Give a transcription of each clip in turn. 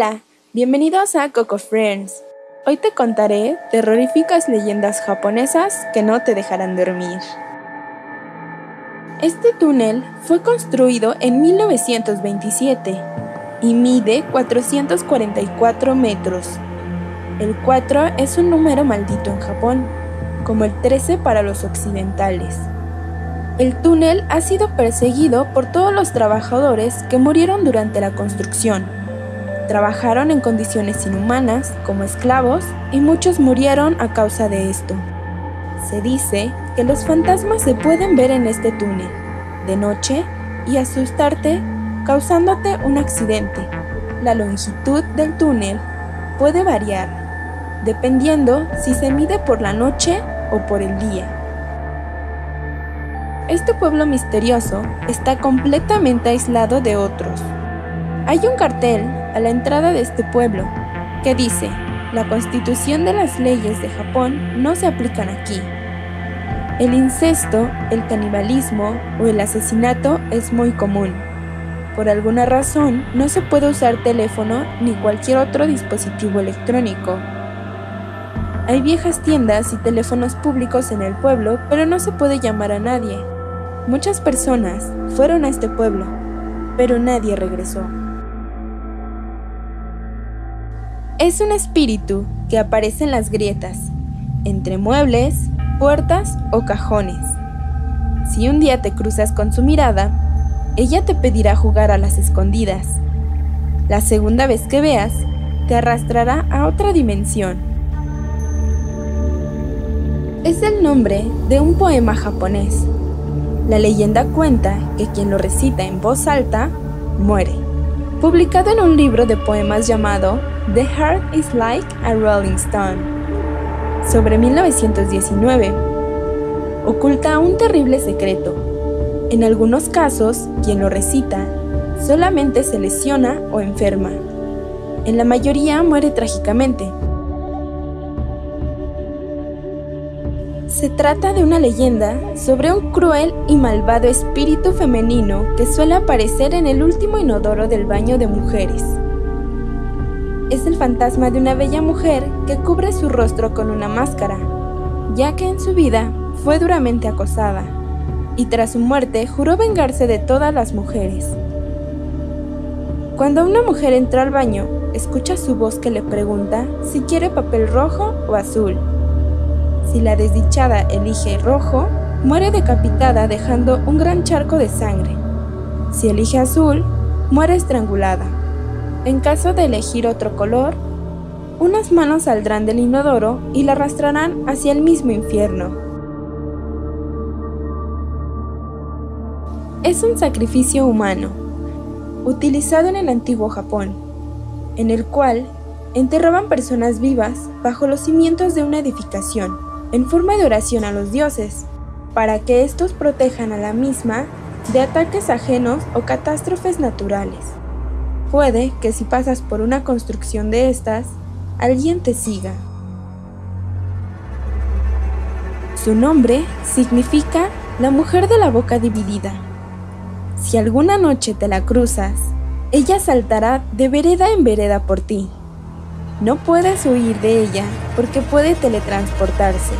Hola, bienvenidos a Coco Friends. Hoy te contaré terroríficas leyendas japonesas que no te dejarán dormir. Este túnel fue construido en 1927 y mide 444 metros. El 4 es un número maldito en Japón, como el 13 para los occidentales. El túnel ha sido perseguido por todos los trabajadores que murieron durante la construcción. Trabajaron en condiciones inhumanas, como esclavos, y muchos murieron a causa de esto. Se dice que los fantasmas se pueden ver en este túnel, de noche, y asustarte, causándote un accidente. La longitud del túnel puede variar, dependiendo si se mide por la noche o por el día. Este pueblo misterioso está completamente aislado de otros. Hay un cartel a la entrada de este pueblo que dice: la Constitución de las leyes de Japón no se aplican aquí. El incesto, el canibalismo o el asesinato es muy común. Por alguna razón no se puede usar teléfono ni cualquier otro dispositivo electrónico. Hay viejas tiendas y teléfonos públicos en el pueblo, pero no se puede llamar a nadie. Muchas personas fueron a este pueblo, pero nadie regresó. Es un espíritu que aparece en las grietas, entre muebles, puertas o cajones. Si un día te cruzas con su mirada, ella te pedirá jugar a las escondidas. La segunda vez que veas, te arrastrará a otra dimensión. Es el nombre de un poema japonés. La leyenda cuenta que quien lo recita en voz alta muere. Publicado en un libro de poemas llamado The Heart is Like a Rolling Stone, sobre 1919, oculta un terrible secreto. En algunos casos, quien lo recita solamente se lesiona o enferma. En la mayoría muere trágicamente. Se trata de una leyenda sobre un cruel y malvado espíritu femenino que suele aparecer en el último inodoro del baño de mujeres. Es el fantasma de una bella mujer que cubre su rostro con una máscara, ya que en su vida fue duramente acosada, y tras su muerte juró vengarse de todas las mujeres. Cuando una mujer entra al baño, escucha su voz que le pregunta si quiere papel rojo o azul. Si la desdichada elige rojo, muere decapitada dejando un gran charco de sangre. Si elige azul, muere estrangulada. En caso de elegir otro color, unas manos saldrán del inodoro y la arrastrarán hacia el mismo infierno. Es un sacrificio humano, utilizado en el antiguo Japón, en el cual enterraban personas vivas bajo los cimientos de una edificación, en forma de oración a los dioses, para que estos protejan a la misma de ataques ajenos o catástrofes naturales. Puede que si pasas por una construcción de estas, alguien te siga. Su nombre significa la mujer de la boca dividida. Si alguna noche te la cruzas, ella saltará de vereda en vereda por ti. No puedes huir de ella porque puede teletransportarse,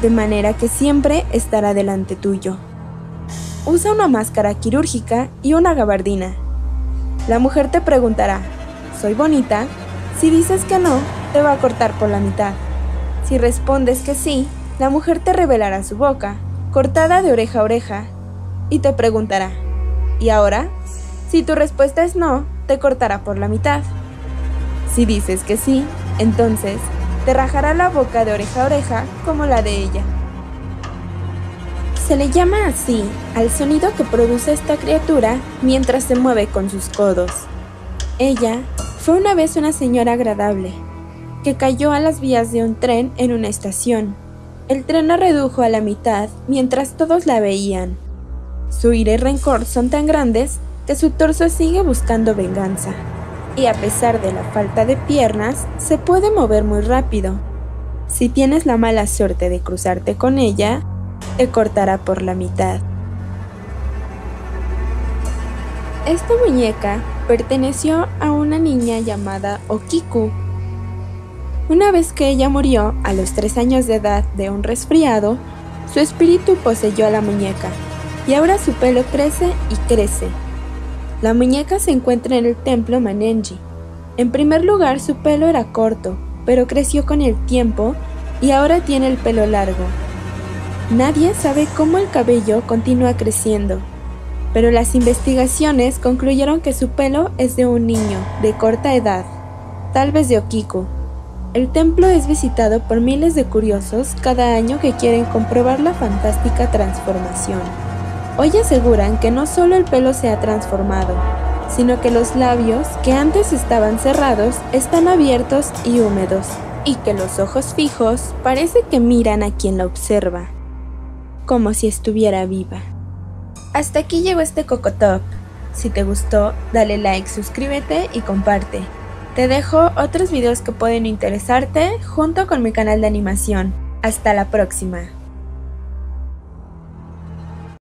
de manera que siempre estará delante tuyo. Usa una máscara quirúrgica y una gabardina. La mujer te preguntará: ¿soy bonita? Si dices que no, te va a cortar por la mitad. Si respondes que sí, la mujer te revelará su boca, cortada de oreja a oreja, y te preguntará: ¿y ahora? Si tu respuesta es no, te cortará por la mitad. Si dices que sí, entonces te rajará la boca de oreja a oreja como la de ella. Se le llama así al sonido que produce esta criatura mientras se mueve con sus codos. Ella fue una vez una señora agradable, que cayó a las vías de un tren en una estación. El tren la redujo a la mitad mientras todos la veían. Su ira y rencor son tan grandes que su torso sigue buscando venganza, y a pesar de la falta de piernas, se puede mover muy rápido. Si tienes la mala suerte de cruzarte con ella, te cortará por la mitad. Esta muñeca perteneció a una niña llamada Okiku. Una vez que ella murió a los 3 años de edad de un resfriado, su espíritu poseyó a la muñeca, y ahora su pelo crece y crece. La muñeca se encuentra en el templo Manenji. En primer lugar, su pelo era corto, pero creció con el tiempo y ahora tiene el pelo largo. Nadie sabe cómo el cabello continúa creciendo, pero las investigaciones concluyeron que su pelo es de un niño de corta edad, tal vez de Okiku. El templo es visitado por miles de curiosos cada año que quieren comprobar la fantástica transformación. Hoy aseguran que no solo el pelo se ha transformado, sino que los labios, que antes estaban cerrados, están abiertos y húmedos, y que los ojos fijos parece que miran a quien la observa, como si estuviera viva. Hasta aquí llegó este Cocotop. Si te gustó, dale like, suscríbete y comparte. Te dejo otros videos que pueden interesarte junto con mi canal de animación. Hasta la próxima.